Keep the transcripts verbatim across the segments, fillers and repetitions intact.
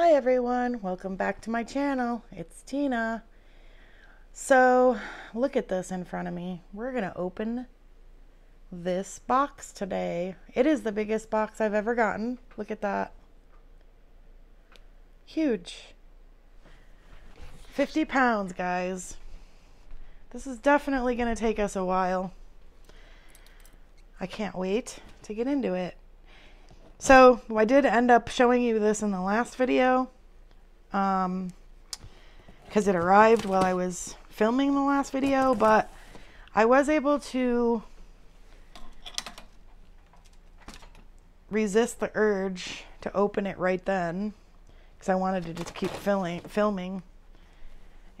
Hi everyone, welcome back to my channel. It's Tina. So look at this in front of me. We're gonna open this box today. It is the biggest box I've ever gotten. Look at that. Huge. fifty pounds, guys. This is definitely gonna take us a while. I can't wait to get into it. So I did end up showing you this in the last video um, because it arrived while I was filming the last video, but I was able to resist the urge to open it right then because I wanted to just keep filling, filming.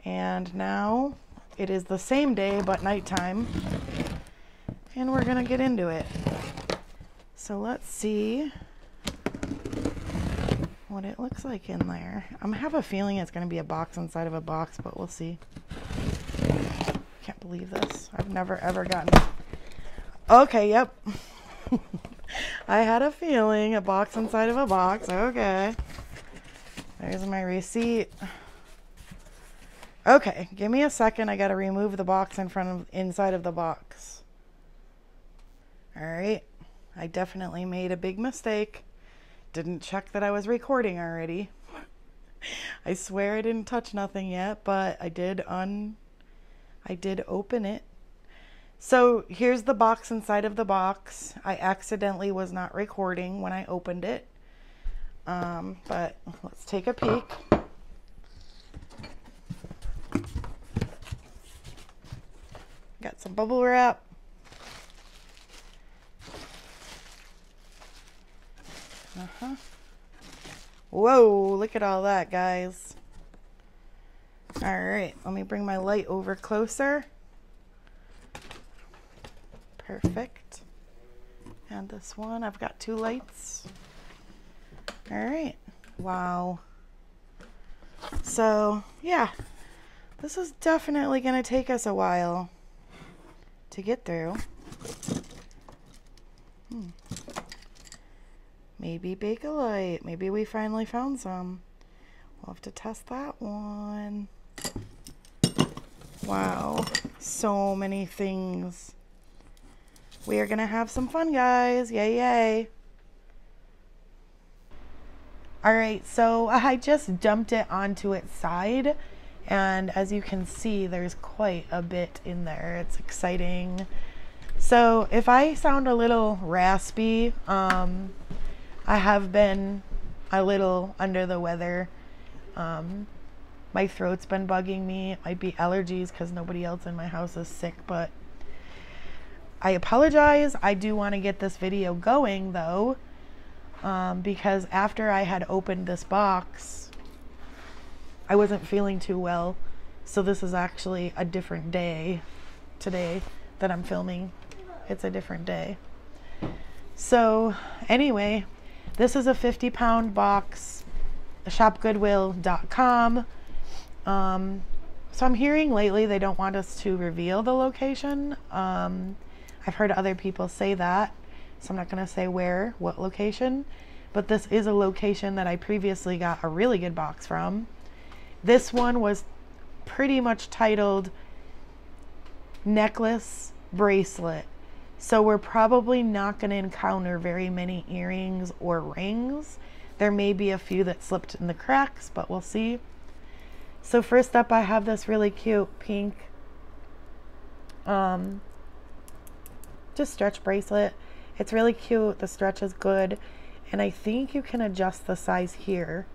And now it is the same day but nighttime, and we're gonna get into it. So let's see what it looks like in there. I have a feeling it's going to be a box inside of a box, but we'll see. Can't believe this. I've never ever gotten... Okay, yep. I had a feeling, a box inside of a box. Okay. There's my receipt. Okay, give me a second. I got to remove the box in front of inside of the box. All right. I definitely made a big mistake. Didn't check that I was recording already. I swear I didn't touch nothing yet, but I did un I did open it. So here's the box inside of the box. I accidentally was not recording when I opened it. Um, but let's take a peek. Got some bubble wrap. Uh-huh. Whoa, look at all that, guys. All right, let me bring my light over closer. Perfect. And this one, I've got two lights. All right. Wow. So, yeah. This is definitely going to take us a while to get through. Hmm. Maybe Bakelite. Maybe we finally found some. We'll have to test that one. Wow. So many things. We are going to have some fun, guys. Yay, yay. All right. So I just dumped it onto its side. And as you can see, there's quite a bit in there. It's exciting. So if I sound a little raspy, um... I have been a little under the weather. Um, my throat's been bugging me. It might be allergies because nobody else in my house is sick, but I apologize. I do want to get this video going though, um, because after I had opened this box, I wasn't feeling too well. So this is actually a different day today that I'm filming. It's a different day. So anyway, this is a fifty pound box, shop goodwill dot com. Um, so I'm hearing lately they don't want us to reveal the location. Um, I've heard other people say that, so I'm not going to say where, what location. But this is a location that I previously got a really good box from. This one was pretty much titled Necklace Bracelet. So we're probably not going to encounter very many earrings or rings. There may be a few that slipped in the cracks, but we'll see. So first up, I have this really cute pink um, just stretch bracelet. It's really cute. The stretch is good. And I think you can adjust the size here.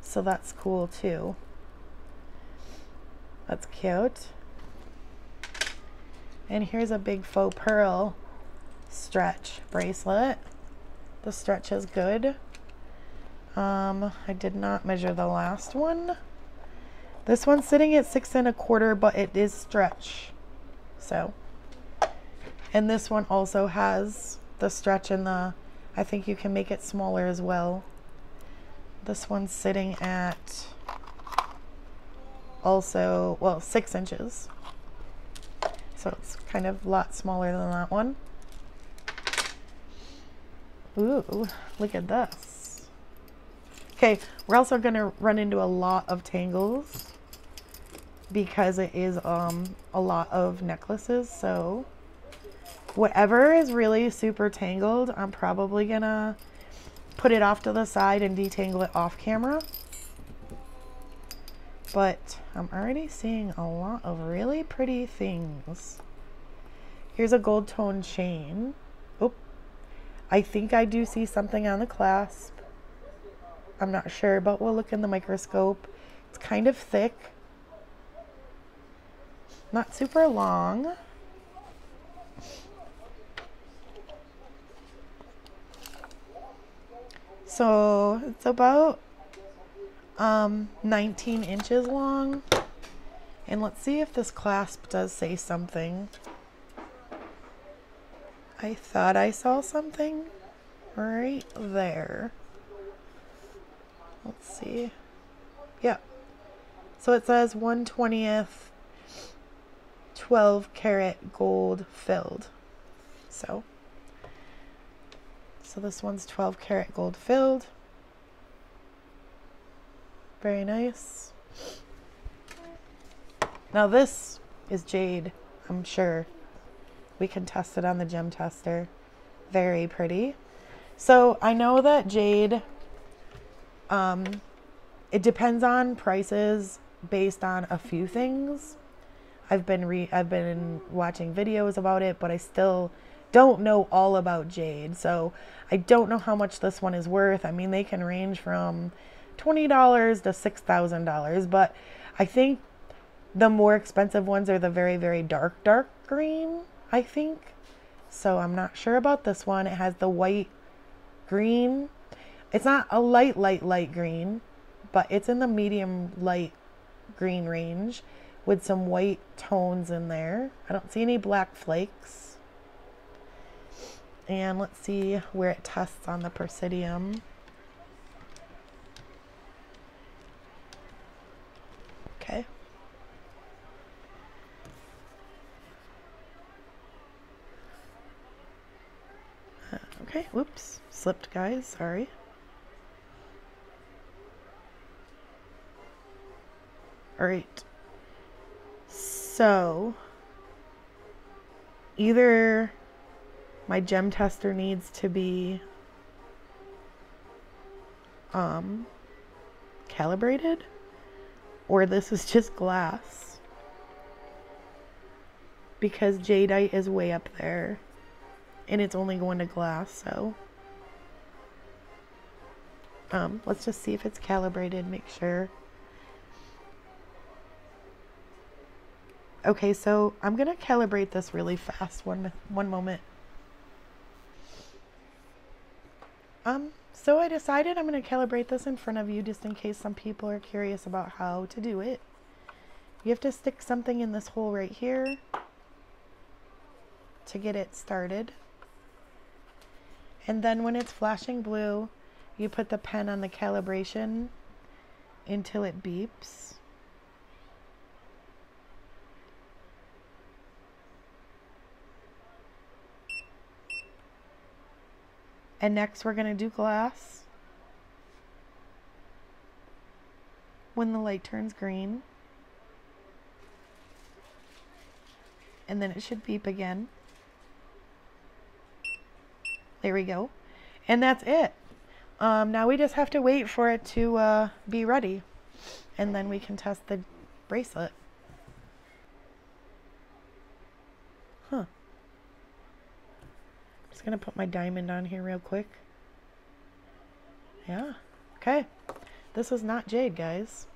So that's cool too. That's cute. And here's a big faux pearl stretch bracelet. The stretch is good. Um, I did not measure the last one. This one's sitting at six and a quarter, but it is stretch. So, and this one also has the stretch in the, I think you can make it smaller as well. This one's sitting at also, well, six inches. So it's kind of a lot smaller than that one. Ooh, look at this. Okay, we're also going to run into a lot of tangles because it is um, a lot of necklaces. So whatever is really super tangled, I'm probably going to put it off to the side and detangle it off camera. But I'm already seeing a lot of really pretty things. Here's a gold tone chain. Oh, I think I do see something on the clasp. I'm not sure, but we'll look in the microscope. It's kind of thick, not super long. So it's about um, nineteen inches long. And let's see if this clasp does say something. I thought I saw something right there. Let's see. Yeah. So it says one twentieth twelve karat gold filled. So so this one's twelve karat gold filled. Very nice. Now this is jade, I'm sure. We can test it on the gem tester. Very pretty. So I know that jade, Um, it depends on prices based on a few things. I've been re I've been watching videos about it, but I still don't know all about jade. So I don't know how much this one is worth. I mean, they can range from twenty dollars to six thousand dollars, but I think the more expensive ones are the very, very dark, dark green, I think. So I'm not sure about this one. It has the white green. It's not a light, light, light green, but it's in the medium light green range with some white tones in there. I don't see any black flakes. And let's see where it tests on the Presidium. Okay. Uh, okay, whoops, slipped guys, sorry. All right, so either my gem tester needs to be um, calibrated, or this is just glass, because jadeite is way up there and it's only going to glass. So um, let's just see if it's calibrated, make sure. Okay, so I'm gonna calibrate this really fast. One one moment. Um, so I decided I'm gonna calibrate this in front of you just in case some people are curious about how to do it. You have to stick something in this hole right here to get it started. And then when it's flashing blue, you put the pen on the calibration until it beeps. And next we're gonna do glass when the light turns green. And then it should beep again. There we go. And that's it. Um, now we just have to wait for it to uh, be ready. And then we can test the bracelet. Huh. Just gonna put my diamond on here real quick. Yeah, okay. This is not jade, guys.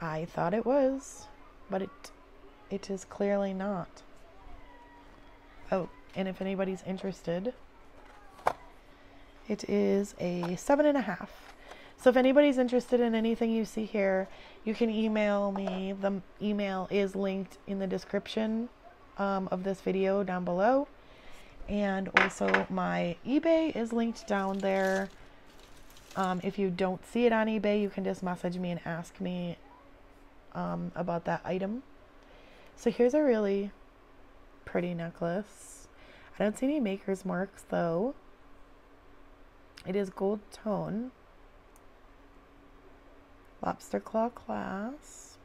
I thought it was, but it it is clearly not. Oh, and if anybody's interested, it is a seven and a half. So if anybody's interested in anything you see here, you can email me. The email is linked in the description Um, of this video down below, and also my eBay is linked down there. Um, if you don't see it on eBay, you can just message me and ask me um, about that item. So here's a really pretty necklace. I don't see any maker's marks though. It is gold tone. Lobster claw clasp.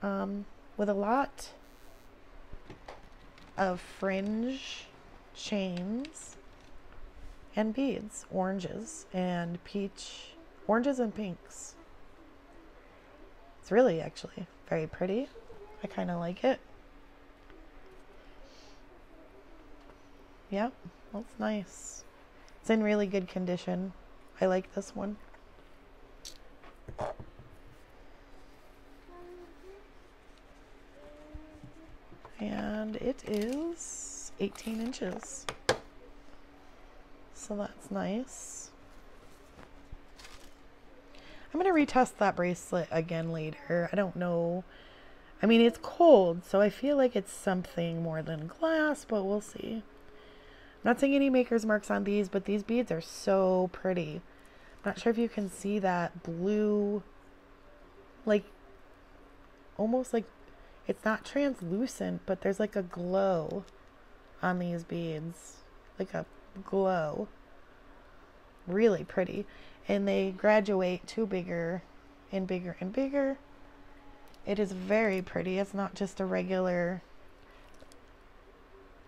Um, with a lot of fringe, chains, and beads. Oranges and peach. Oranges and pinks. It's really actually very pretty. I kind of like it. Yeah, that's nice. It's in really good condition. I like this one. And it is eighteen inches. So that's nice. I'm going to retest that bracelet again later. I don't know. I mean, it's cold, so I feel like it's something more than glass, but we'll see. I'm not seeing any maker's marks on these, but these beads are so pretty. I'm not sure if you can see that blue, like, almost like, it's not translucent, but there's like a glow on these beads. Like a glow. Really pretty. And they graduate to bigger and bigger and bigger. It is very pretty. It's not just a regular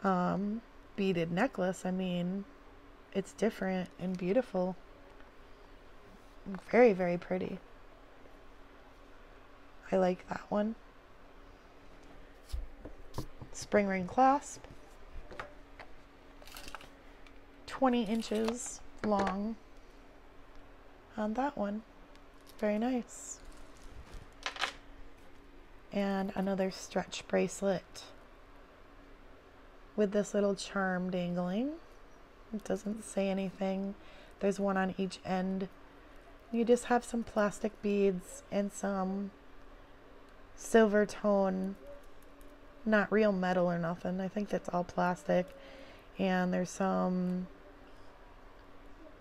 um, beaded necklace. I mean, it's different and beautiful. Very, very pretty. I like that one. Spring ring clasp. twenty inches long on that one. Very nice. And another stretch bracelet with this little charm dangling. It doesn't say anything. There's one on each end. You just have some plastic beads and some silver tone, not real metal or nothing. I think that's all plastic. And there's some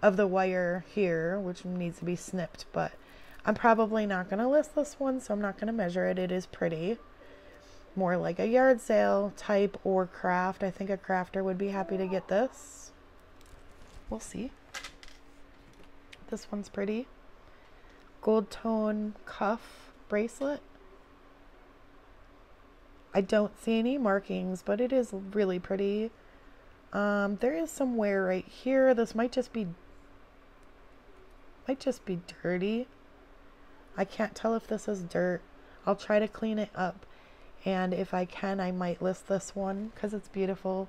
of the wire here, which needs to be snipped, but I'm probably not going to list this one, so I'm not going to measure it. It is pretty. More like a yard sale type or craft. I think a crafter would be happy to get this. We'll see. This one's pretty. Gold tone cuff bracelet. I don't see any markings, but it is really pretty. Um, there is some wear right here. This might just be, might just be dirty. I can't tell if this is dirt. I'll try to clean it up. And if I can, I might list this one because it's beautiful.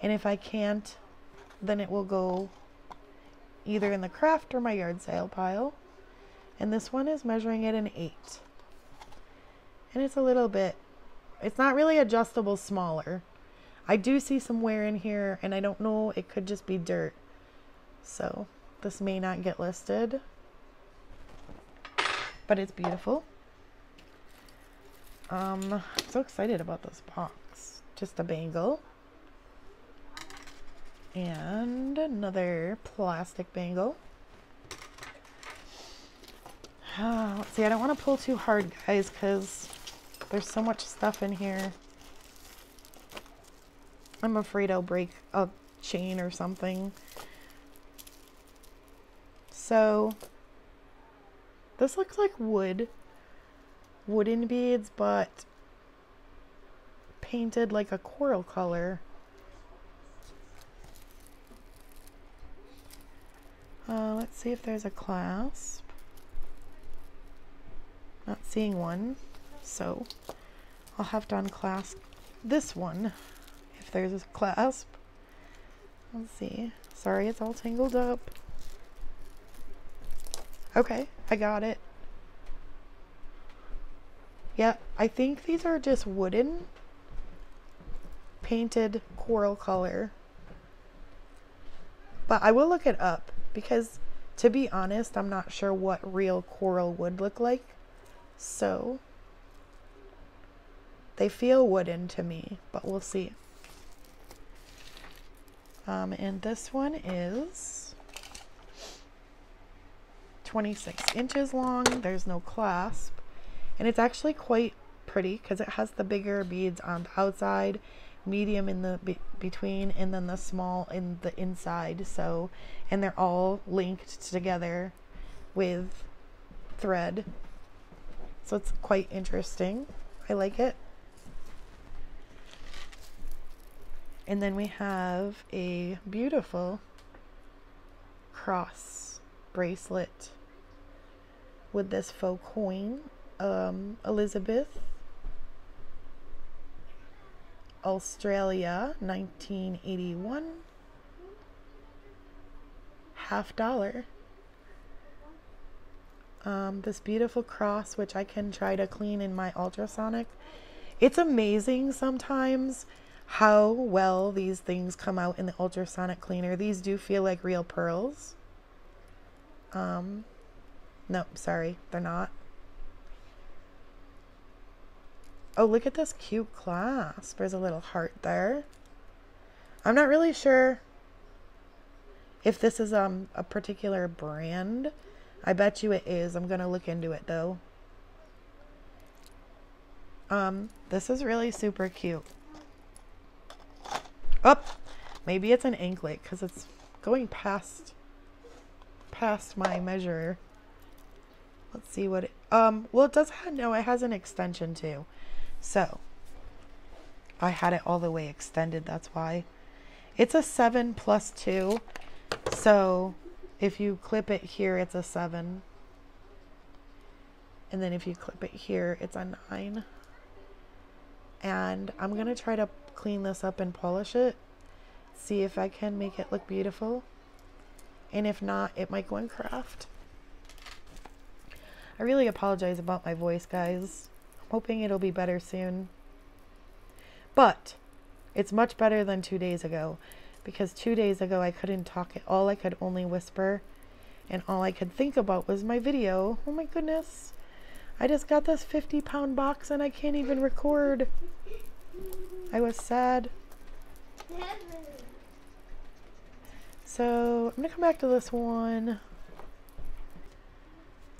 And if I can't, then it will go either in the craft or my yard sale pile. And this one is measuring at an eight. And it's a little bit, it's not really adjustable smaller. I do see some wear in here and I don't know, it could just be dirt. So this may not get listed. But it's beautiful. Um, I'm so excited about this box. Just a bangle. And another plastic bangle. Uh, let's see, I don't want to pull too hard, guys, because there's so much stuff in here. I'm afraid I'll break a chain or something. So this looks like wood, wooden beads, but painted like a coral color. Uh, let's see if there's a clasp. Not seeing one, so I'll have to unclasp this one if there's a clasp. Let's see. Sorry, it's all tangled up. Okay, I got it. Yeah, I think these are just wooden, painted coral color. But I will look it up because, to be honest, I'm not sure what real coral would look like. So, they feel wooden to me, but we'll see. Um, and this one is twenty-six inches long. There's no clasp, and it's actually quite pretty because it has the bigger beads on the outside medium in the be between, and then the small in the inside. So, and they're all linked together with thread. So it's quite interesting. I like it. And then we have a beautiful cross bracelet with this faux coin, um, Elizabeth, Australia, nineteen eighty-one, half dollar. Um, this beautiful cross, which I can try to clean in my ultrasonic. It's amazing sometimes how well these things come out in the ultrasonic cleaner. These do feel like real pearls. Um, nope, sorry, they're not. Oh, look at this cute clasp. There's a little heart there. I'm not really sure if this is um, a particular brand. I bet you it is. I'm going to look into it, though. Um, this is really super cute. Oh, maybe it's an anklet because it's going past, past my measure. Let's see what it... Um, well, it does have... No, it has an extension, too. So, I had it all the way extended. That's why. It's a seven plus two. So... if you clip it here, it's a seven. And then if you clip it here, it's a nine. And I'm going to try to clean this up and polish it. See if I can make it look beautiful. And if not, it might go in craft. I really apologize about my voice, guys. I'm hoping it'll be better soon. But it's much better than two days ago. Because two days ago I couldn't talk at all. I could only whisper, and all I could think about was my video. Oh my goodness. I just got this fifty pound box and I can't even record. I was sad. So I'm gonna come back to this one.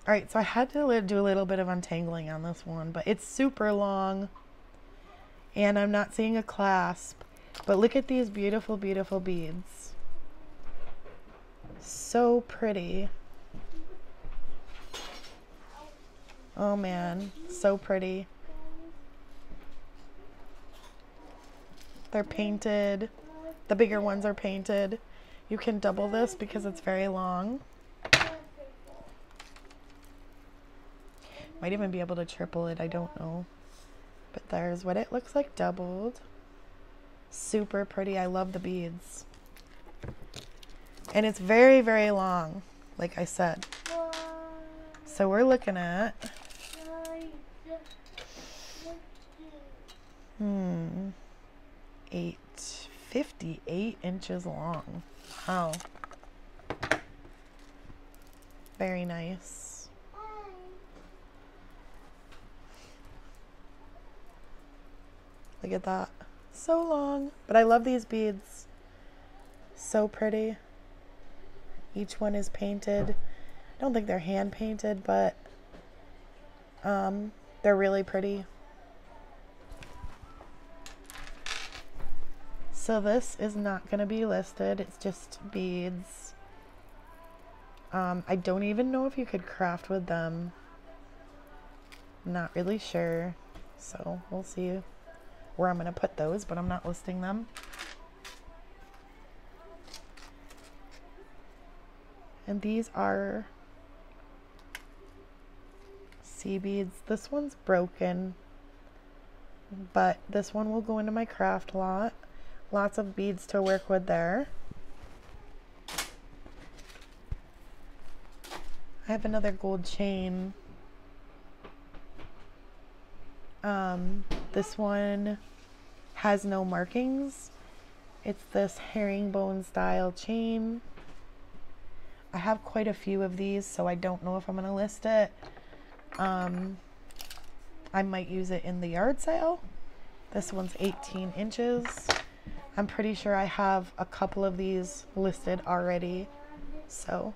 All right, so I had to do a little bit of untangling on this one, but it's super long and I'm not seeing a clasp. But look at these beautiful, beautiful beads. So pretty. Oh man, so pretty. They're painted. The bigger ones are painted. You can double this because it's very long. Might even be able to triple it, I don't know. But there's what it looks like doubled. Super pretty. I love the beads. And it's very, very long, like I said. So we're looking at... Hmm. eight fifty-eight inches long. Wow. Very nice. Look at that. So long, but I love these beads. So pretty. Each one is painted. I don't think they're hand painted, but um, they're really pretty. So this is not going to be listed. It's just beads. Um, I don't even know if you could craft with them. I'm not really sure. So we'll see where I'm going to put those, but I'm not listing them. And these are sea beads. This one's broken, but this one will go into my craft lot. Lots of beads to work with there. I have another gold chain. Um, this one has no markings. It's this herringbone style chain. I have quite a few of these, so I don't know if I'm going to list it. Um, I might use it in the yard sale. This one's eighteen inches. I'm pretty sure I have a couple of these listed already. So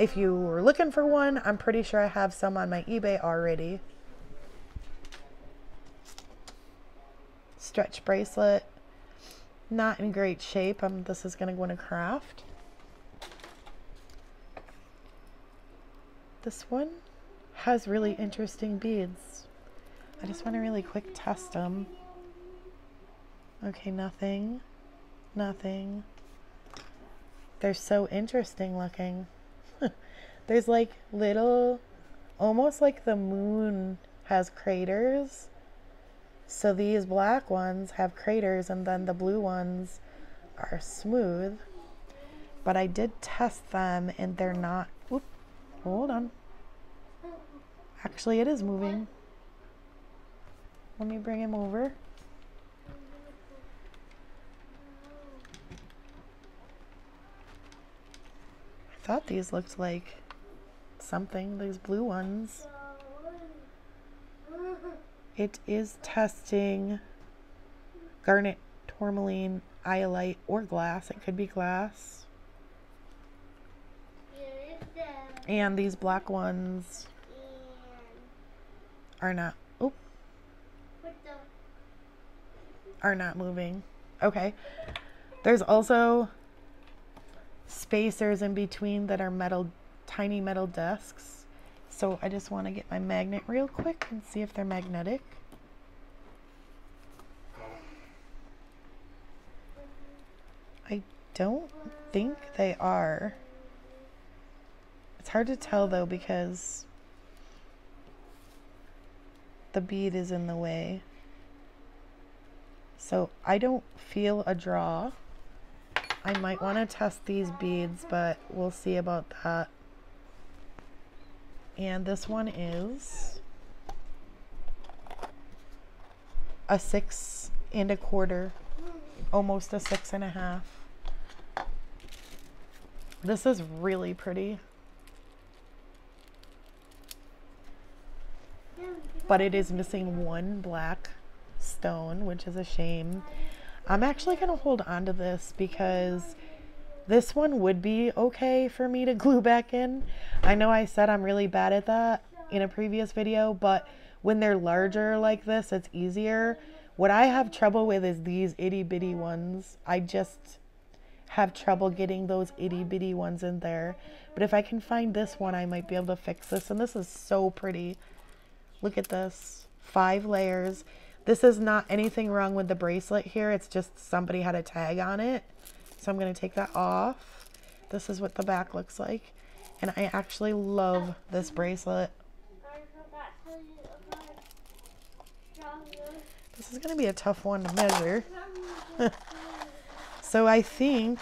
if you were looking for one, I'm pretty sure I have some on my eBay already. Stretch bracelet. not in great shape. Um, this is going to go in a craft. This one has really interesting beads. I just want to really quick test them. Okay, nothing, nothing. They're so interesting looking. There's like little, almost like the moon has craters. So these black ones have craters and then the blue ones are smooth. But I did test them and they're not, whoop, hold on. Actually, it is moving. Let me bring him over. I thought these looked like something, these blue ones. It is testing garnet, tourmaline, iolite, or glass. It could be glass. And these black ones are not, oh, are not moving. Okay. There's also spacers in between that are metal, tiny metal discs. So I just want to get my magnet real quick and see if they're magnetic. I don't think they are. It's hard to tell though because the bead is in the way. So I don't feel a draw. I might want to test these beads, but we'll see about that. And this one is a six and a quarter, almost a six and a half. This is really pretty. But it is missing one black stone, which is a shame. I'm actually going to hold on to this because this one would be okay for me to glue back in. I know I said I'm really bad at that in a previous video, but when they're larger like this, it's easier. What I have trouble with is these itty bitty ones. I just have trouble getting those itty bitty ones in there. But if I can find this one, I might be able to fix this. And this is so pretty. Look at this, five layers. This is not anything wrong with the bracelet here. It's just somebody had a tag on it. So I'm going to take that off. This is what the back looks like. And I actually love this bracelet. This is going to be a tough one to measure. So I think,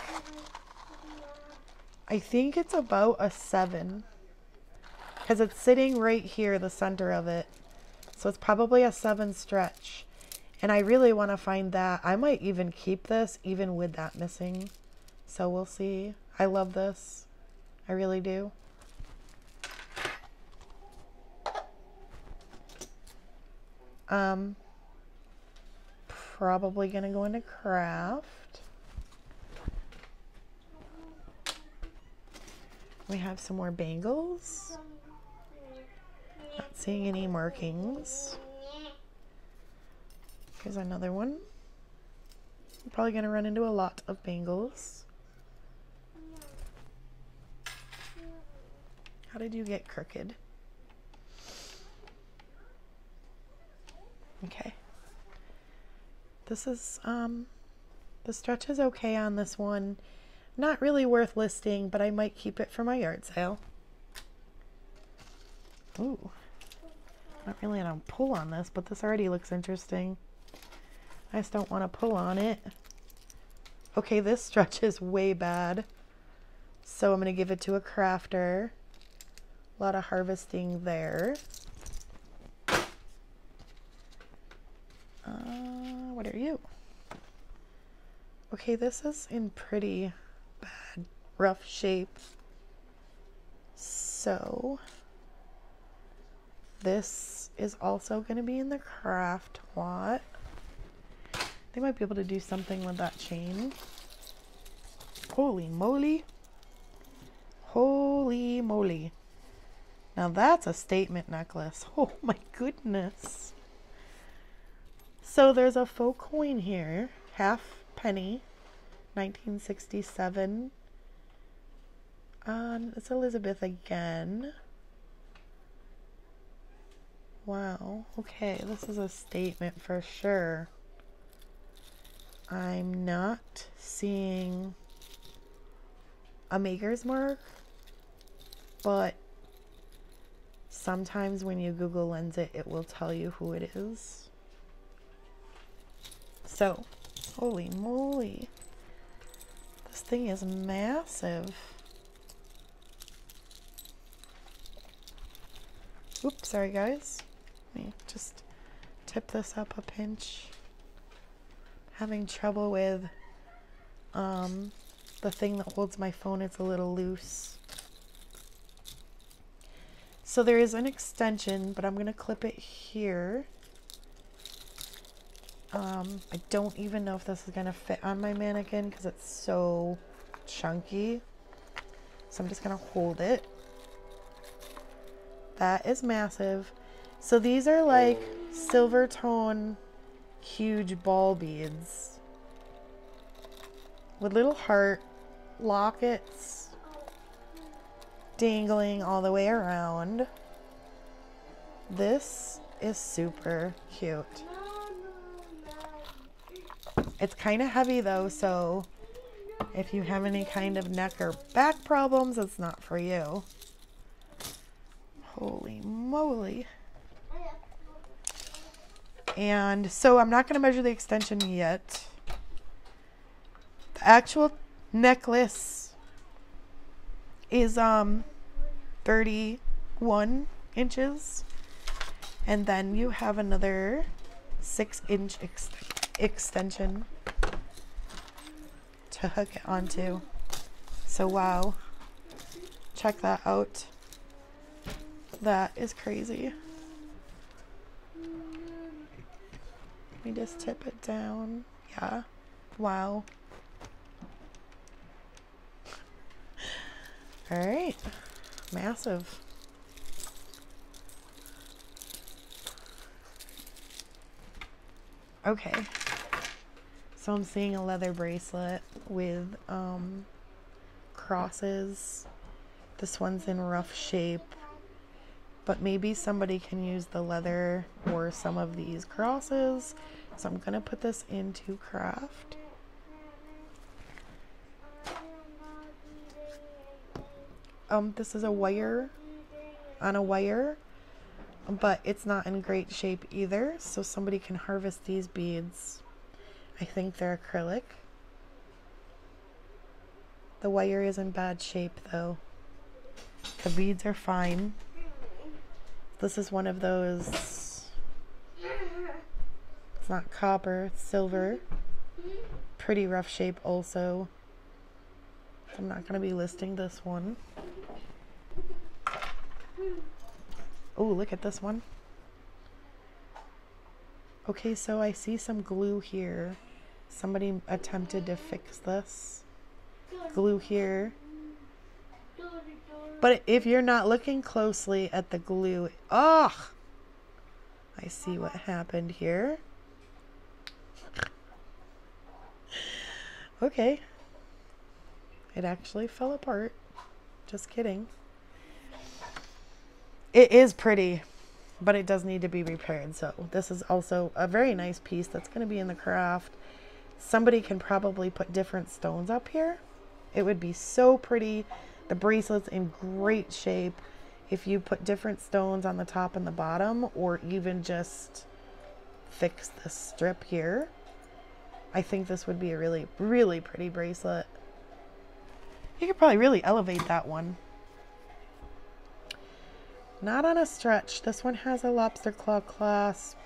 I think it's about a seven because it's sitting right here, the center of it. So it's probably a seven stretch. And I really want to find that. I might even keep this even with that missing. So we'll see. I love this. I really do. Um, probably going to go into craft. We have some more bangles. Not seeing any markings. Here's another one. I'm probably going to run into a lot of bangles. How did you get crooked? Okay. This is, um, the stretch is okay on this one. Not really worth listing, but I might keep it for my yard sale. Ooh. Not really going to pull on this, but this already looks interesting. I just don't want to pull on it. Okay, this stretch is way bad. So I'm going to give it to a crafter. A lot of harvesting there. Uh, what are you? Okay, this is in pretty bad, rough shape. So this is also going to be in the craft lot. They might be able to do something with that chain. Holy moly. Holy moly. Now that's a statement necklace. Oh my goodness. So there's a faux coin here. Half Penny, nineteen sixty-seven. Um, it's Elizabeth again. Wow. Okay, this is a statement for sure. I'm not seeing a maker's mark, but sometimes when you Google Lens it, it will tell you who it is. So, holy moly. This thing is massive. Oops, sorry guys. Let me just tip this up a pinch. Having trouble with um, the thing that holds my phone. It's a little loose. So there is an extension, but I'm going to clip it here. Um, I don't even know if this is going to fit on my mannequin because it's so chunky. So I'm just going to hold it. That is massive. So these are like silver tone huge ball beads with little heart lockets dangling all the way around. This is super cute. It's kind of heavy though, so if you have any kind of neck or back problems, it's not for you. Holy moly. And so I'm not going to measure the extension yet. The actual necklace is um thirty-one inches, and then you have another six inch ex extension to hook it onto. So wow, check that out. That is crazy. Let me just tip it down. Yeah. Wow. All right. Massive. Okay. So I'm seeing a leather bracelet with um, crosses. This one's in rough shape, but maybe somebody can use the leather or some of these crosses. So I'm gonna put this into craft. Um, this is a wire on a wire, but it's not in great shape either. So somebody can harvest these beads. I think they're acrylic. The wire is in bad shape though. The beads are fine. This is one of those, it's not copper, it's silver. Pretty rough shape also. I'm not gonna be listing this one. Oh, look at this one. Okay, so I see some glue here. Somebody attempted to fix this. Glue here. But if you're not looking closely at the glue, oh, I see what happened here. Okay. It actually fell apart. Just kidding. It is pretty, but it does need to be repaired. So this is also a very nice piece that's going to be in the craft. Somebody can probably put different stones up here. It would be so pretty. The bracelet's in great shape. If you put different stones on the top and the bottom, or even just fix this strip here, I think this would be a really, really pretty bracelet. You could probably really elevate that one. Not on a stretch. This one has a lobster claw clasp.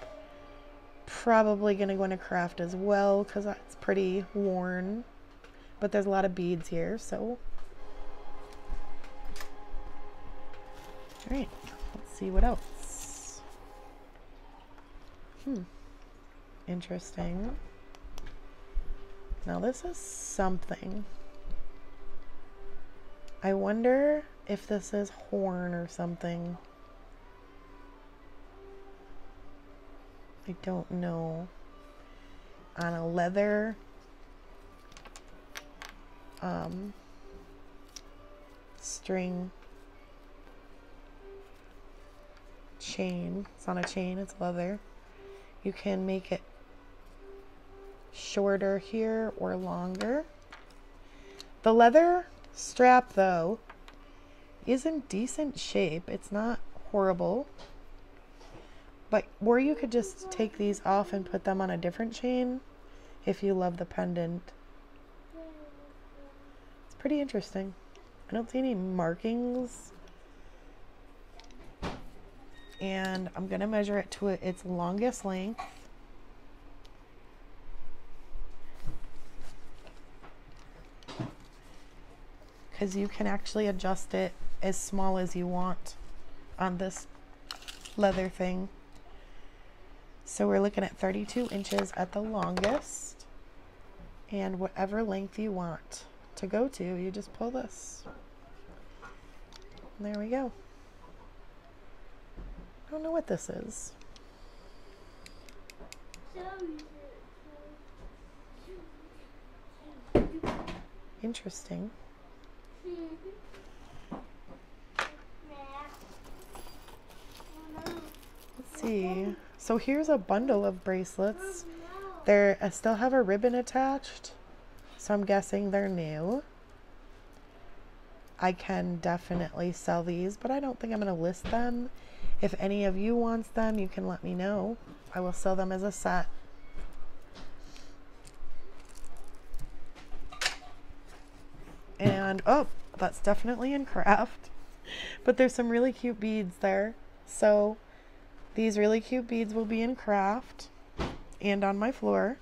Probably going to go into craft as well because that's pretty worn. But there's a lot of beads here, so... All right, let's see what else. Hmm, interesting. Now this is something. I wonder if this is horn or something. I don't know. On a leather um, string chain. It's not a chain, it's leather. You can make it shorter here or longer. The leather strap though is in decent shape. It's not horrible. But or you could just take these off and put them on a different chain if you love the pendant. It's pretty interesting. I don't see any markings. And I'm going to measure it to its longest length. Because you can actually adjust it as small as you want on this leather thing. So we're looking at thirty-two inches at the longest. And whatever length you want to go to, you just pull this. And there we go. I don't know what this is. Interesting. Let's see. So here's a bundle of bracelets. They uh, still have a ribbon attached, so I'm guessing they're new. I can definitely sell these, but I don't think I'm going to list them. If any of you wants them, you can let me know. I will sell them as a set. And, oh, that's definitely in craft. But there's some really cute beads there. So these really cute beads will be in craft and on my floor.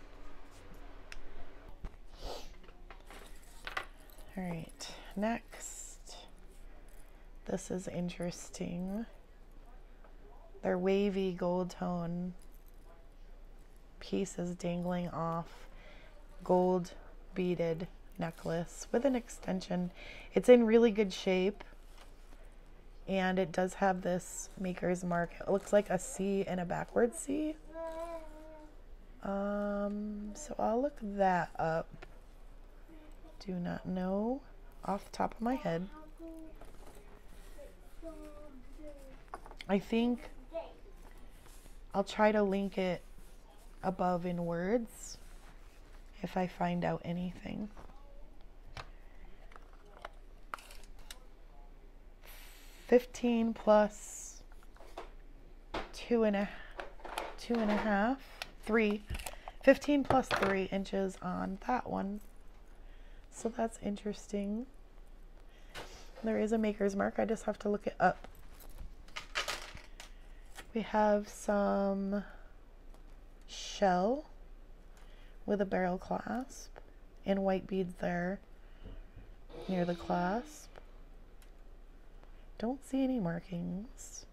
All right, next. This is interesting. They're wavy gold tone pieces dangling off gold beaded necklace with an extension. It's in really good shape and it does have this maker's mark. It looks like a C and a backwards C. Um, so I'll look that up. Do not know off the top of my head. I think I'll try to link it above in words if I find out anything. Fifteen plus two and a two and a half, three. Fifteen plus three inches on that one. So that's interesting. There is a maker's mark. I just have to look it up. We have some shell with a barrel clasp and white beads there near the clasp. Don't see any markings.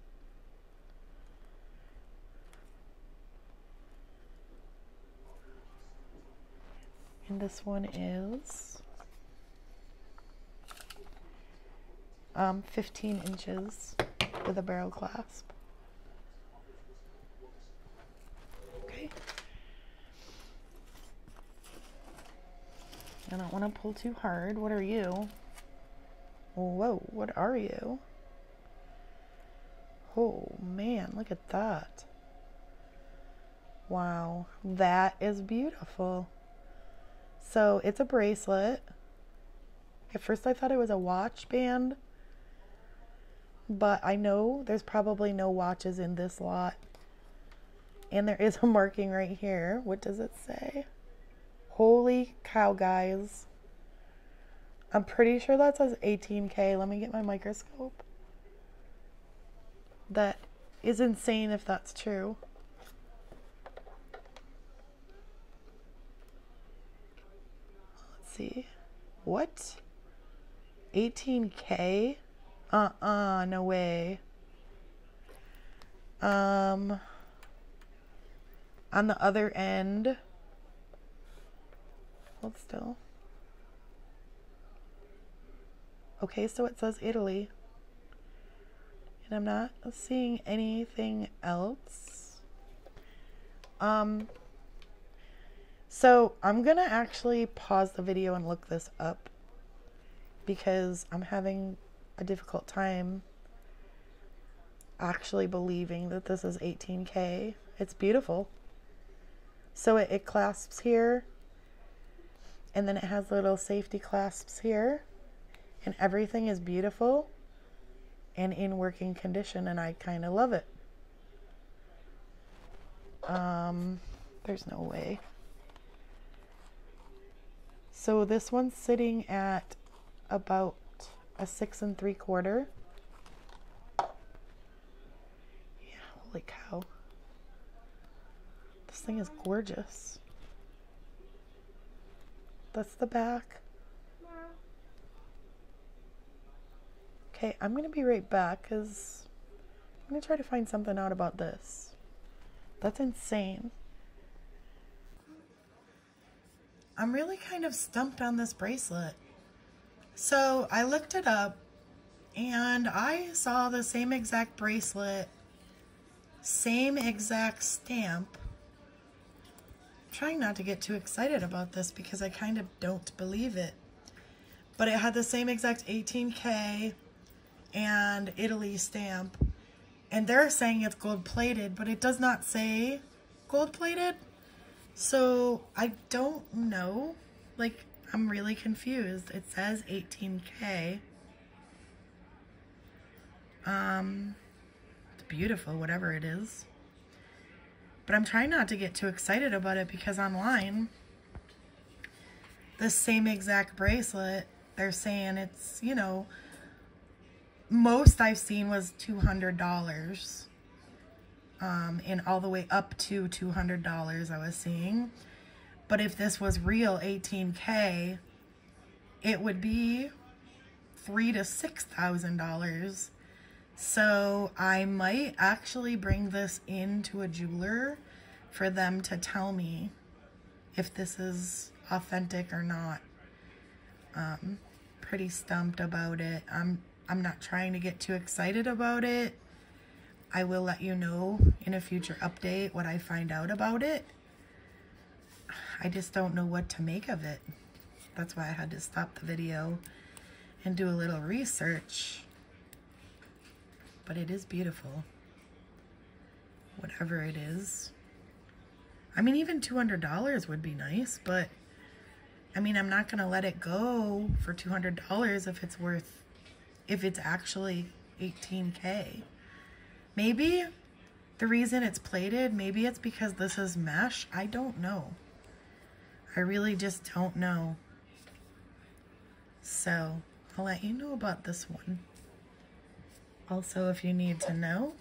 And this one is um, fifteen inches with a barrel clasp. I don't want to pull too hard. What are you? Whoa, what are you? Oh man, look at that. Wow, that is beautiful. So it's a bracelet. At first I thought it was a watch band, but I know there's probably no watches in this lot. And there is a marking right here. What does it say? Holy cow, guys. I'm pretty sure that says eighteen K. Let me get my microscope. That is insane if that's true. Let's see. What? eighteen K? Uh-uh, no way. Um, on the other end... Hold still. Okay, so it says Italy. And I'm not seeing anything else. Um, so I'm gonna actually pause the video and look this up because I'm having a difficult time actually believing that this is eighteen K. It's beautiful. So it, it clasps here, and then it has little safety clasps here, and everything is beautiful and in working condition, and I kind of love it. Um, there's no way. So this one's sitting at about a six and three quarter. Yeah, holy cow. This thing is gorgeous. That's the back. Okay, I'm gonna be right back because I'm gonna try to find something out about this. That's insane. I'm really kind of stumped on this bracelet. So I looked it up and I saw the same exact bracelet, same exact stamp. I'm trying not to get too excited about this because I kind of don't believe it. But it had the same exact eighteen K and Italy stamp. And they're saying it's gold-plated, but it does not say gold-plated. So I don't know. Like, I'm really confused. It says eighteen K. Um, it's beautiful, whatever it is. But I'm trying not to get too excited about it because online, the same exact bracelet, they're saying it's, you know, most I've seen was two hundred dollars, um, and all the way up to two hundred dollars I was seeing. But if this was real eighteen K, it would be three to six thousand dollars. So I might actually bring this into a jeweler for them to tell me if this is authentic or not. Um, pretty stumped about it. I'm. I'm not trying to get too excited about it. I will let you know in a future update what I find out about it. I just don't know what to make of it. That's why I had to stop the video and do a little research. But it is beautiful, whatever it is. I mean, even two hundred dollars would be nice, but I mean, I'm not gonna let it go for two hundred dollars if it's worth if it's actually eighteen K. Maybe the reason it's plated, maybe it's because this is mesh. I don't know. I really just don't know. So I'll let you know about this one. Also, if you need to know,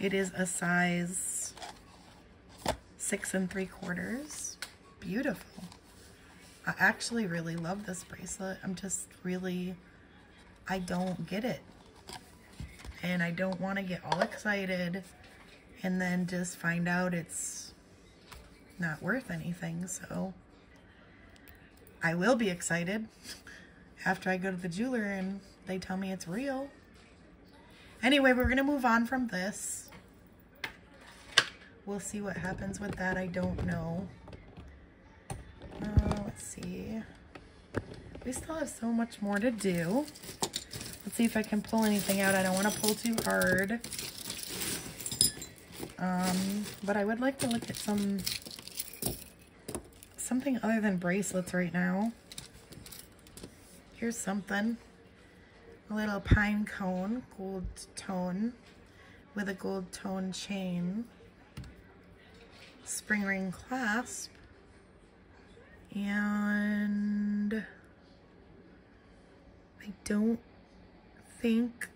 it is a size six and three quarters. Beautiful. I actually really love this bracelet. I'm just really... I don't get it, and I don't want to get all excited and then just find out it's not worth anything. So I will be excited after I go to the jeweler and they tell me it's real. Anyway, we're gonna move on from this. We'll see what happens with that. I don't know. Uh, let's see. We still have so much more to do. Let's see if I can pull anything out. I don't want to pull too hard. Um, but I would like to look at some something other than bracelets right now. Here's something. A little pine cone, gold tone, with a gold tone chain. Spring ring clasp. And I don't think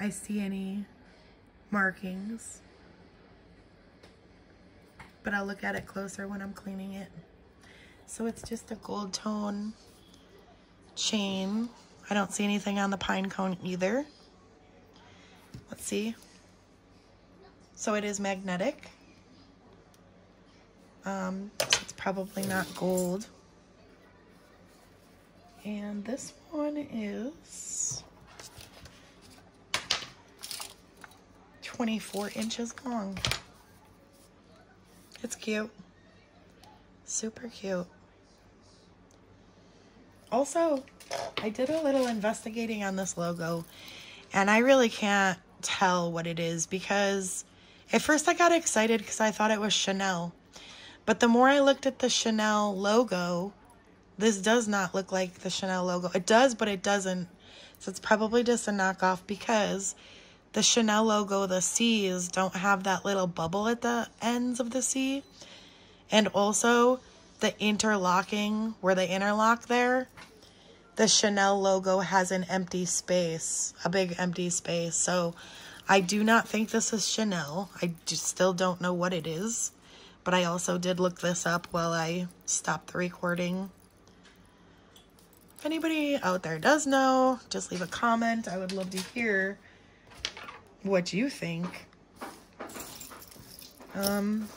I see any markings, but I'll look at it closer when I'm cleaning it. So it's just a gold tone chain. I don't see anything on the pine cone either. Let's see. So it is magnetic. Um, so it's probably not gold. And this one is twenty-four inches long. It's cute. Super cute. Also, I did a little investigating on this logo, and I really can't tell what it is, because at first I got excited because I thought it was Chanel. But the more I looked at the Chanel logo, this does not look like the Chanel logo. It does, but it doesn't. So it's probably just a knockoff, because the Chanel logo, the C's don't have that little bubble at the ends of the C. And also the interlocking, where they interlock there, the Chanel logo has an empty space, a big empty space. So I do not think this is Chanel. I just still don't know what it is. But I also did look this up while I stopped the recording. If anybody out there does know, just leave a comment. I would love to hear what you think. Um,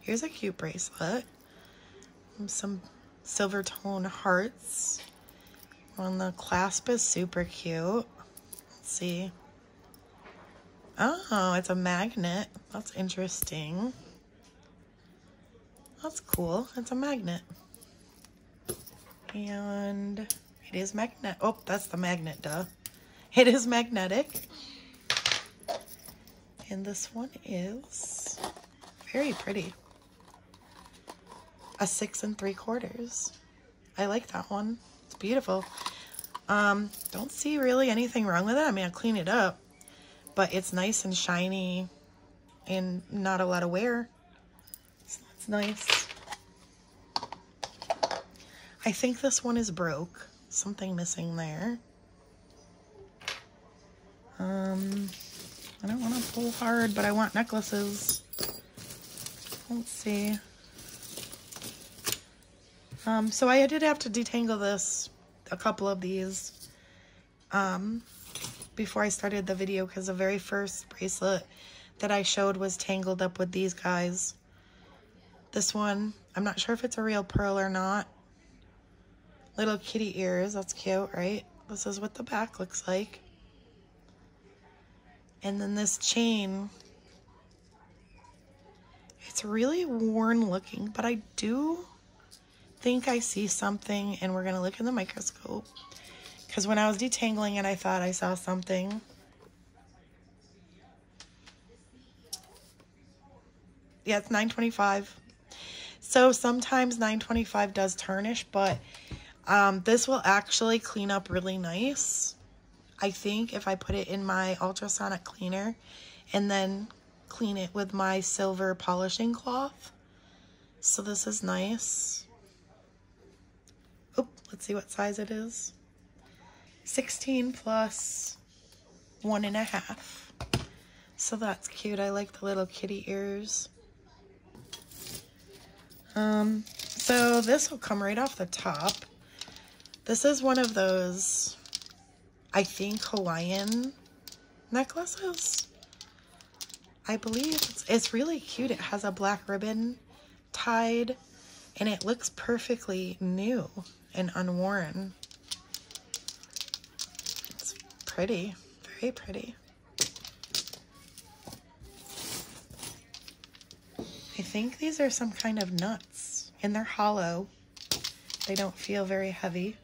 here's a cute bracelet. Some silver tone hearts. On the clasp is super cute. Let's see. Oh, it's a magnet. That's interesting. That's cool. It's a magnet. And it is magnet. Oh, that's the magnet, duh. It is magnetic. And this one is very pretty. A six and three quarters. I like that one. It's beautiful. Um, don't see really anything wrong with it. I mean, I'll clean it up, but it's nice and shiny and not a lot of wear. It's nice. I think this one is broke. Something missing there. Um, I don't want to pull hard, but I want necklaces. Let's see. Um, so I did have to detangle this, a couple of these, um, before I started the video, because the very first bracelet that I showed was tangled up with these guys. This one, I'm not sure if it's a real pearl or not. Little kitty ears, that's cute, right? This is what the back looks like. And then this chain. It's really worn looking, but I do think I see something, and we're gonna look in the microscope. Because when I was detangling it, I thought I saw something. Yeah, it's nine twenty-five. So sometimes nine twenty-five does tarnish, but um, this will actually clean up really nice. I think if I put it in my ultrasonic cleaner and then clean it with my silver polishing cloth. So this is nice. Oh, let's see what size it is. sixteen plus one and a half. So that's cute. I like the little kitty ears. Um, so this will come right off the top. This is one of those, I think, Hawaiian necklaces. I believe it's, it's really cute. It has a black ribbon tied, and it looks perfectly new and unworn. It's pretty, very pretty. I think these are some kind of nuts, and they're hollow. They don't feel very heavy.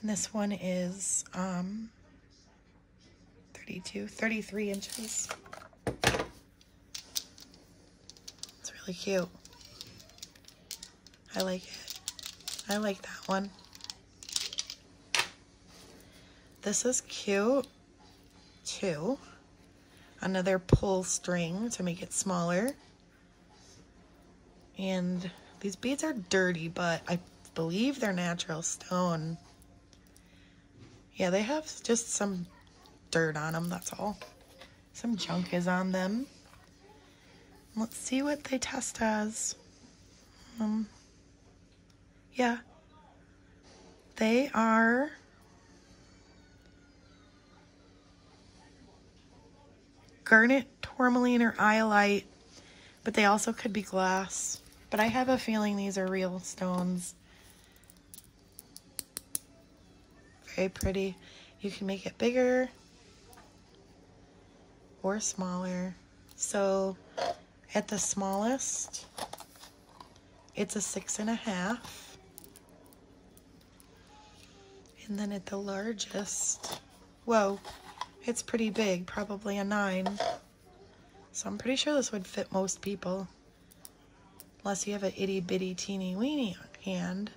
And this one is um, thirty-two, thirty-three inches. It's really cute. I like it. I like that one. This is cute. Two, another pull string to make it smaller. And these beads are dirty, but I believe they're natural stone. Yeah, they have just some dirt on them, that's all. Some junk is on them. Let's see what they test as. Um, yeah, they are garnet, tourmaline, or iolite, but they also could be glass. But I have a feeling these are real stones. Very pretty. You can make it bigger or smaller. So At the smallest, it's a six and a half. And then at the largest, whoa, it's pretty big, probably a nine. So I'm pretty sure this would fit most people. Unless you have an itty bitty teeny weeny hand.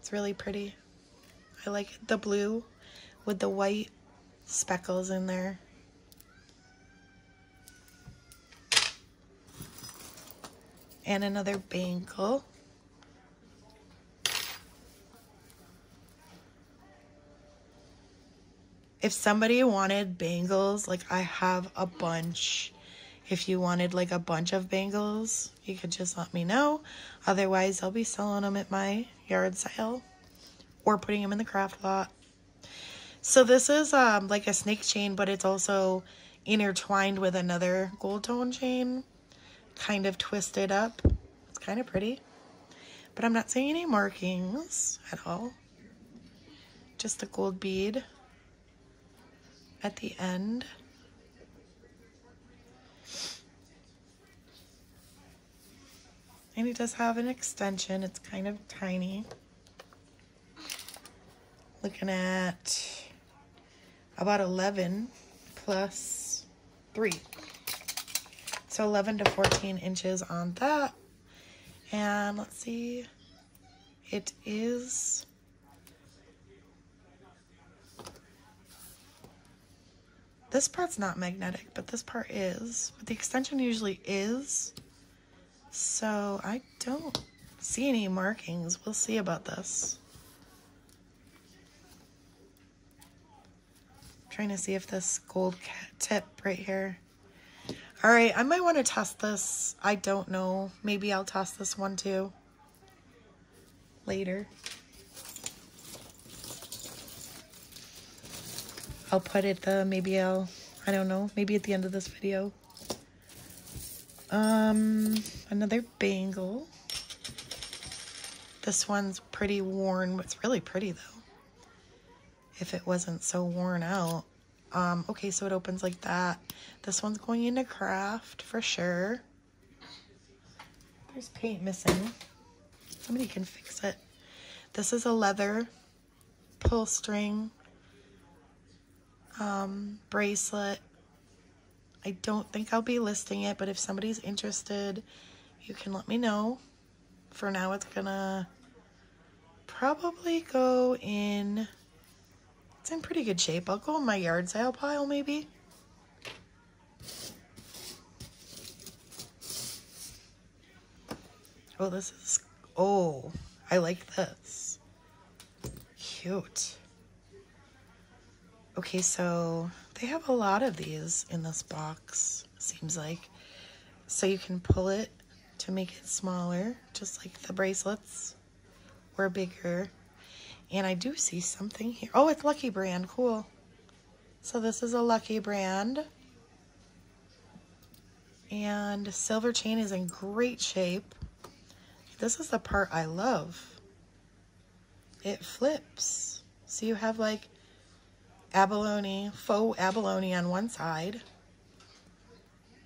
It's really pretty. I like the blue with the white speckles in there. And another bangle. If somebody wanted bangles, like I have a bunch. If you wanted like a bunch of bangles, you could just let me know. Otherwise, I'll be selling them at my yard sale or putting them in the craft lot. So this is um, like a snake chain, but it's also intertwined with another gold tone chain, kind of twisted up. It's kind of pretty, but I'm not seeing any markings at all. Just the gold bead at the end. And it does have an extension. It's kind of tiny. Looking at about eleven plus three. So eleven to fourteen inches on that. And let's see. It is this part's not magnetic, but this part is. But the extension usually is. So I don't see any markings. We'll see about this. I'm trying to see if this gold tip right here. All right, I might want to test this. I don't know. Maybe I'll test this one too later. I'll put it, the, maybe I'll, I don't know, maybe at the end of this video. Um, another bangle. This one's pretty worn. It's really pretty though. If it wasn't so worn out. Um, okay, so it opens like that. This one's going into craft for sure. There's paint missing. Somebody can fix it. This is a leather pull string. Um, bracelet. I don't think I'll be listing it, but if somebody's interested, you can let me know. For now, it's gonna probably go in, it's in pretty good shape. I'll go in my yard sale pile maybe. Oh, this is, oh, I like this. Cute. Okay, so they have a lot of these in this box, seems like. So you can pull it to make it smaller, just like the bracelets, or bigger. And I do see something here. Oh, it's Lucky Brand, cool. So this is a Lucky Brand. And silver chain is in great shape. This is the part I love. It flips. So you have like abalone, faux abalone on one side,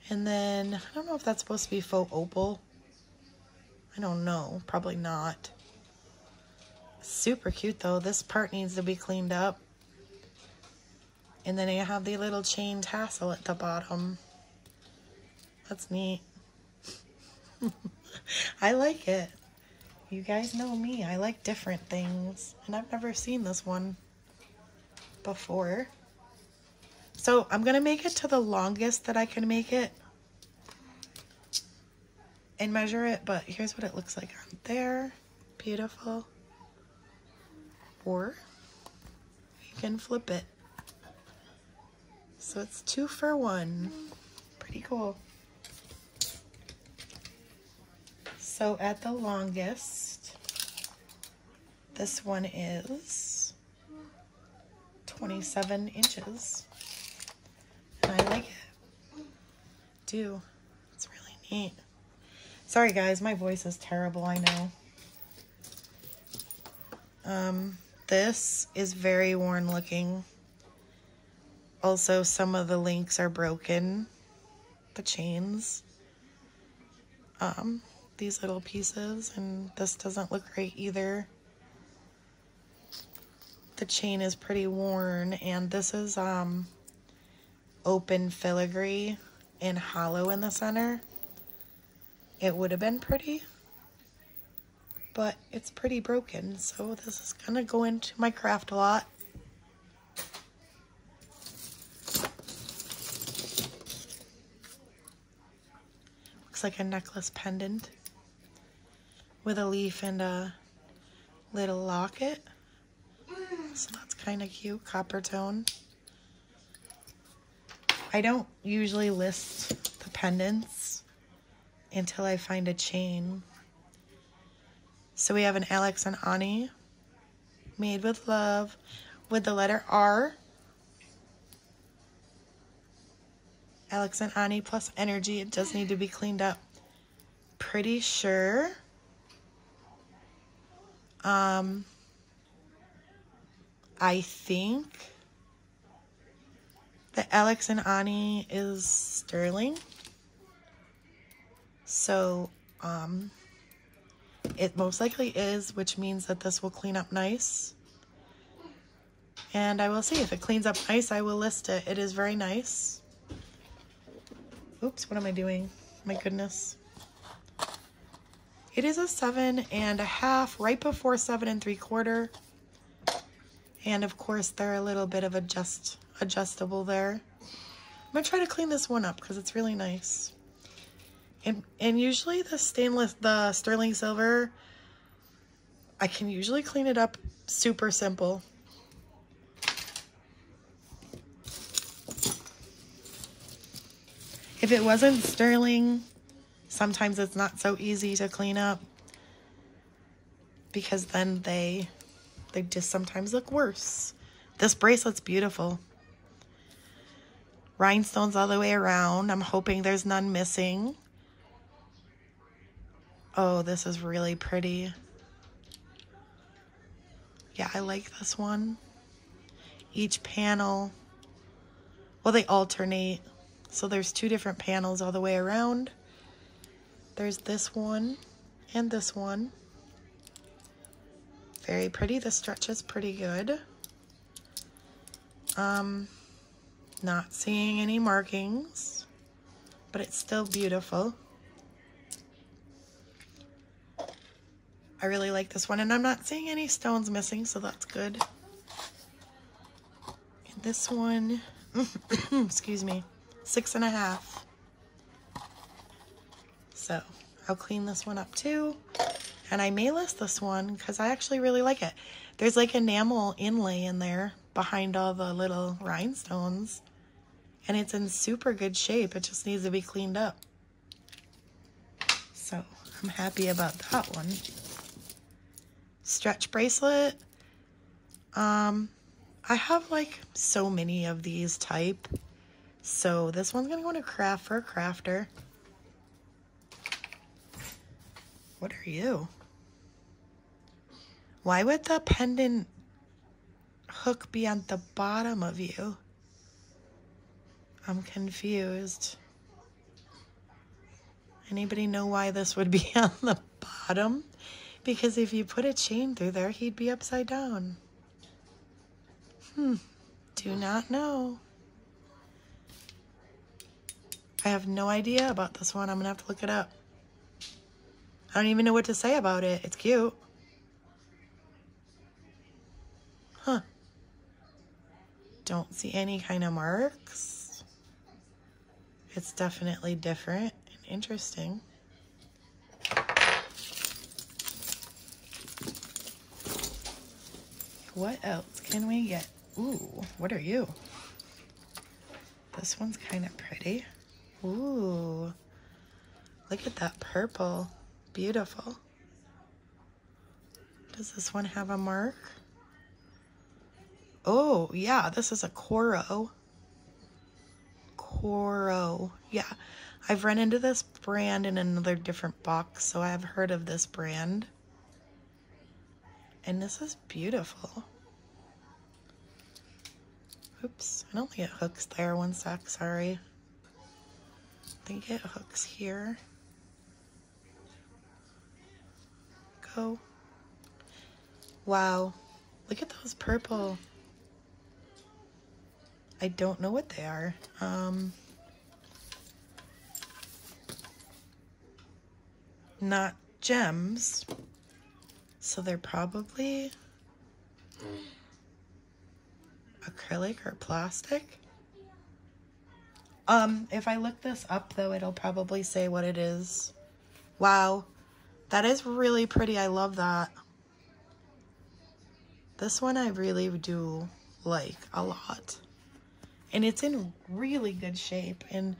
and then I don't know if that's supposed to be faux opal. I don't know, probably not. Super cute though. This part needs to be cleaned up. And then you have the little chain tassel at the bottom. That's neat. I like it. You guys know me, I like different things, and I've never seen this one before. So I'm gonna make it to the longest that I can make it and measure it, but here's what it looks like on there. Beautiful. Or you can flip it. So it's two for one. Pretty cool. So at the longest, this one is twenty-seven inches, and I like it. Do. It's really neat. Sorry guys, my voice is terrible, I know. Um, this is very worn looking. Also, some of the links are broken. the chains, um, these little pieces, and this doesn't look great either. The chain is pretty worn, and this is um, open filigree and hollow in the center. It would have been pretty, but it's pretty broken, so this is gonna go into my craft a lot. Looks like a necklace pendant with a leaf and a little locket. So that's kind of cute, copper tone. I don't usually list the pendants until I find a chain. So we have an Alex and Ani, made with love, with the letter R. Alex and Ani plus energy. It does need to be cleaned up. Pretty sure. Um... I think the Alex and Ani is sterling, so um, it most likely is, which means that this will clean up nice, and I will see if it cleans up nice. I will list it. It is very nice. Oops, what am I doing? My goodness. It is a seven and a half, right before seven and three quarter. And of course, they're a little bit of adjust, adjustable there. I'm gonna try to clean this one up because it's really nice. And and usually the stainless, the sterling silver, I can usually clean it up super simple. If it wasn't sterling, sometimes it's not so easy to clean up because then they They just sometimes look worse. This bracelet's beautiful. Rhinestones all the way around. I'm hoping there's none missing. Oh, this is really pretty. Yeah, I like this one. Each panel, well, they alternate. So there's two different panels all the way around. There's this one and this one. Very pretty. The stretch is pretty good. Um, not seeing any markings, but it's still beautiful. I really like this one, and I'm not seeing any stones missing, so that's good. And this one, excuse me, six and a half. So I'll clean this one up too. And I may list this one because I actually really like it. There's like enamel inlay in there behind all the little rhinestones. And it's in super good shape. It just needs to be cleaned up. So I'm happy about that one. Stretch bracelet. Um, I have like so many of these type. So this one's going to go into craft for a crafter. What are you? Why would the pendant hook be on the bottom of you? I'm confused. Anybody know why this would be on the bottom? Because if you put a chain through there, he'd be upside down. Hmm. Do not know. I have no idea about this one. I'm gonna have to look it up. I don't even know what to say about it. It's cute. Huh. Don't see any kind of marks. It's definitely different and interesting. What else can we get? Ooh, what are you? This one's kind of pretty. Ooh. Look at that purple. Beautiful. Does this one have a mark? Oh, yeah, this is a Coro. Coro. Yeah, I've run into this brand in another different box, so I have heard of this brand. And this is beautiful. Oops, I don't think it hooks there. One sec, sorry. think it hooks here. Go. Wow. Look at those purple. I don't know what they are. Um, not gems. So they're probably acrylic or plastic. Um, if I look this up though, it'll probably say what it is. Wow. That is really pretty. I love that. This one I really do like a lot. And it's in really good shape. And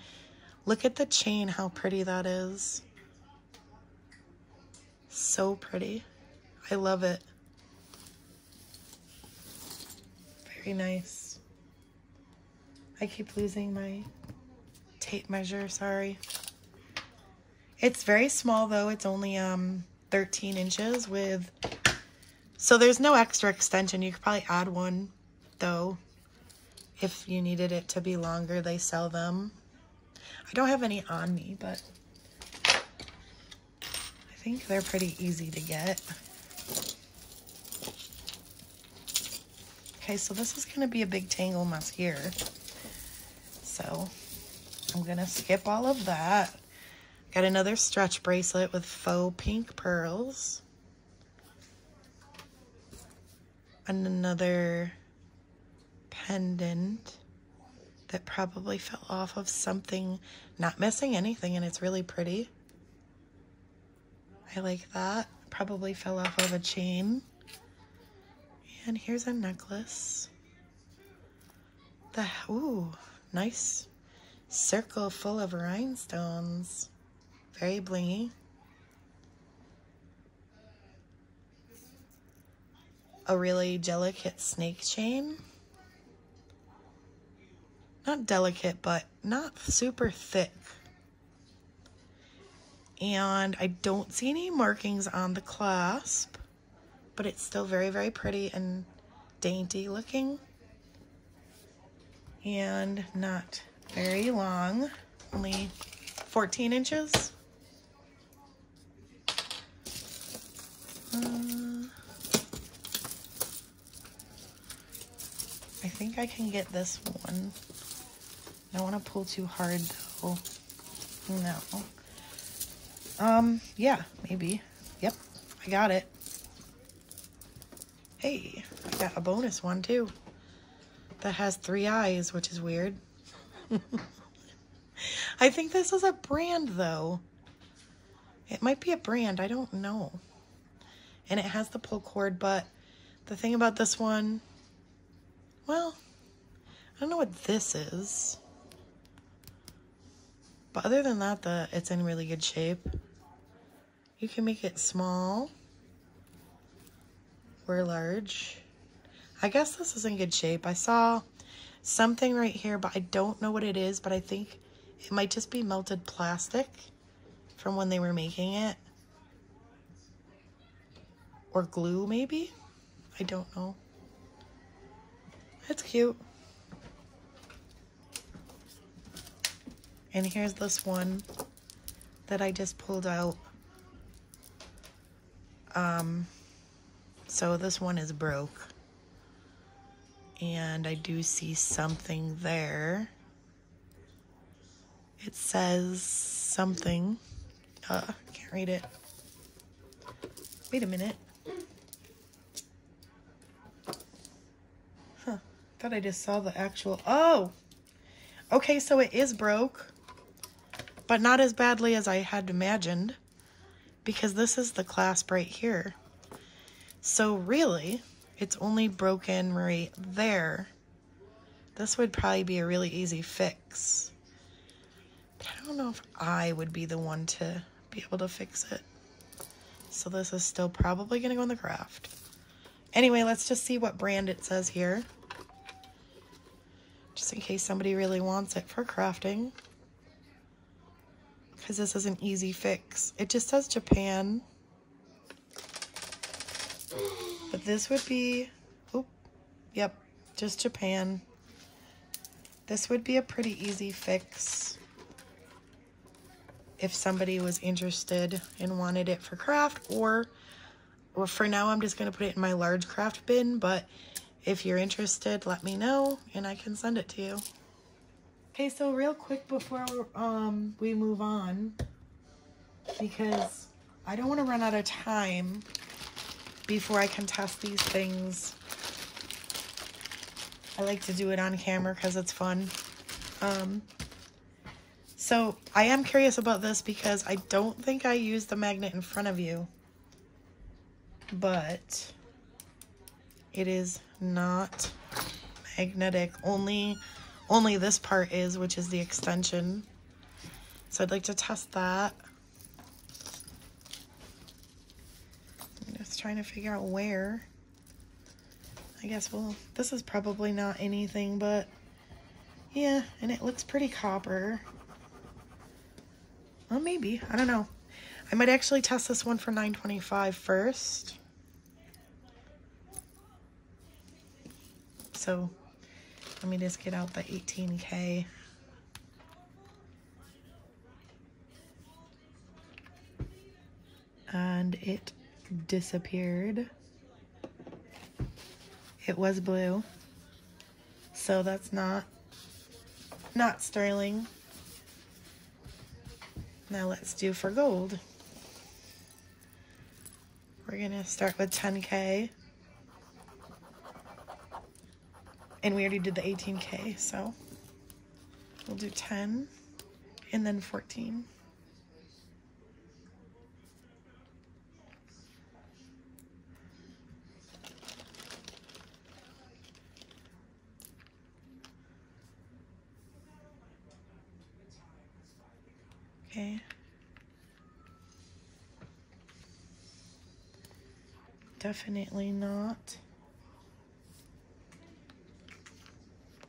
look at the chain, how pretty that is. So pretty. I love it. Very nice. I keep losing my tape measure, sorry. It's very small though. It's only um thirteen inches with, so there's no extra extension. You could probably add one though if you needed it to be longer. They sell them. I don't have any on me, but I think they're pretty easy to get. Okay, so this is gonna be a big tangle mess here. So I'm gonna skip all of that. Got another stretch bracelet with faux pink pearls. And another pendant that probably fell off of something. Not missing anything, and it's really pretty. I like that. Probably fell off of a chain. And here's a necklace. The, ooh, nice circle full of rhinestones. Very blingy. A really delicate snake chain. Not delicate, but not super thick. And I don't see any markings on the clasp, but it's still very, very pretty and dainty looking. And not very long, only fourteen inches. I think I can get this one. I don't want to pull too hard though. No. Um, yeah, maybe. Yep, I got it. Hey, I got a bonus one too. That has three eyes, which is weird. I think this is a brand though. It might be a brand, I don't know. And it has the pull cord, but the thing about this one, well, I don't know what this is. But other than that, the, it's in really good shape. You can make it small or large. I guess this is in good shape. I saw something right here, but I don't know what it is, but I think it might just be melted plastic from when they were making it. Or glue, maybe? I don't know. It's cute. And here's this one that I just pulled out. Um, so this one is broke. And I do see something there. It says something. Uh, I can't read it. Wait a minute. I thought I just saw the actual, oh, okay, so it is broke, but not as badly as I had imagined, because this is the clasp right here. So really, it's only broken right there. This would probably be a really easy fix. But I don't know if I would be the one to be able to fix it. So this is still probably gonna go in the craft. Anyway, let's just see what brand it says here. Just in case somebody really wants it for crafting. Because this is an easy fix. It just says Japan. But this would be, oop, yep, just Japan. This would be a pretty easy fix. if somebody was interested and wanted it for craft, or, or for now I'm just going to put it in my large craft bin, but if you're interested, let me know and I can send it to you. Okay, so real quick before um, we move on, because I don't want to run out of time before I can test these things. I like to do it on camera because it's fun. Um, so I am curious about this because I don't think I used the magnet in front of you, but it is not magnetic. Only, only this part is, which is the extension. So I'd like to test that. I'm just trying to figure out where. I guess, well, this is probably not anything, but yeah, and it looks pretty copper. Well, maybe, I don't know. I might actually test this one for nine twenty-five first. So let me just get out the eighteen K. And it disappeared. It was blue, so that's not, not sterling. Now let's do for gold. We're gonna start with ten K. And we already did the eighteen K, so we'll do ten and then fourteen. Okay. Definitely not.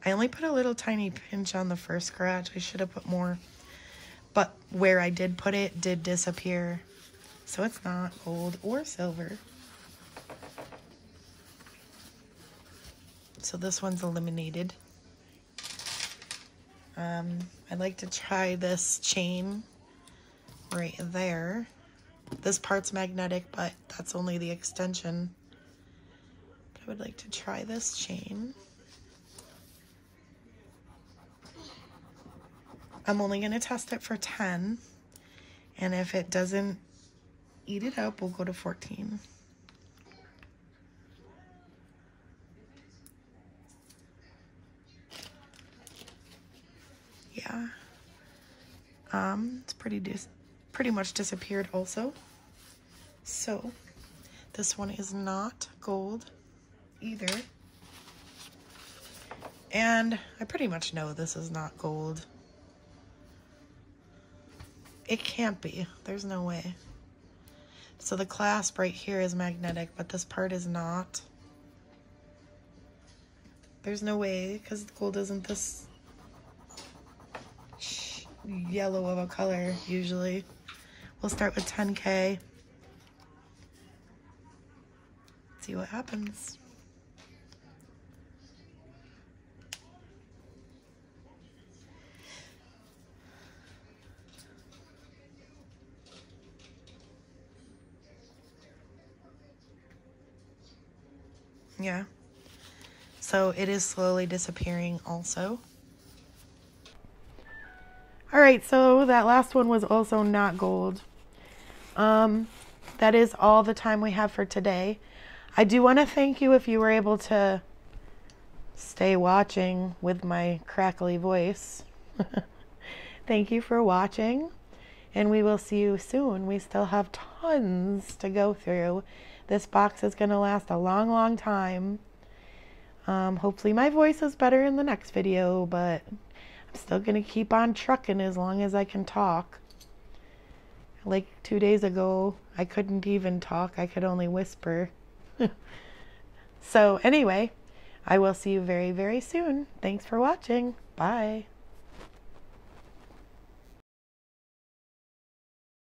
I only put a little tiny pinch on the first scratch. I should have put more, but where I did put it did disappear. So it's not gold or silver. So this one's eliminated. Um, I'd like to try this chain right there. This part's magnetic, but that's only the extension. I would like to try this chain. I'm only going to test it for ten, and if it doesn't eat it up, we'll go to fourteen. Yeah, um, it's pretty dis pretty much disappeared also. So this one is not gold either. And I pretty much know this is not gold. It can't be, there's no way. So the clasp right here is magnetic, but this part is not. There's no way, because gold isn't this yellow of a color usually. We'll start with ten K. See what happens. Yeah. So it is slowly disappearing also. All right, so that last one was also not gold. Um, that is all the time we have for today. I do want to thank you if you were able to stay watching with my crackly voice. Thank you for watching, and we will see you soon. We still have tons to go through. This box is going to last a long, long time. Um, hopefully my voice is better in the next video, but still gonna keep on trucking as long as I can talk. Like two days ago, I couldn't even talk. I could only whisper. So anyway, I will see you very, very soon. Thanks for watching. Bye.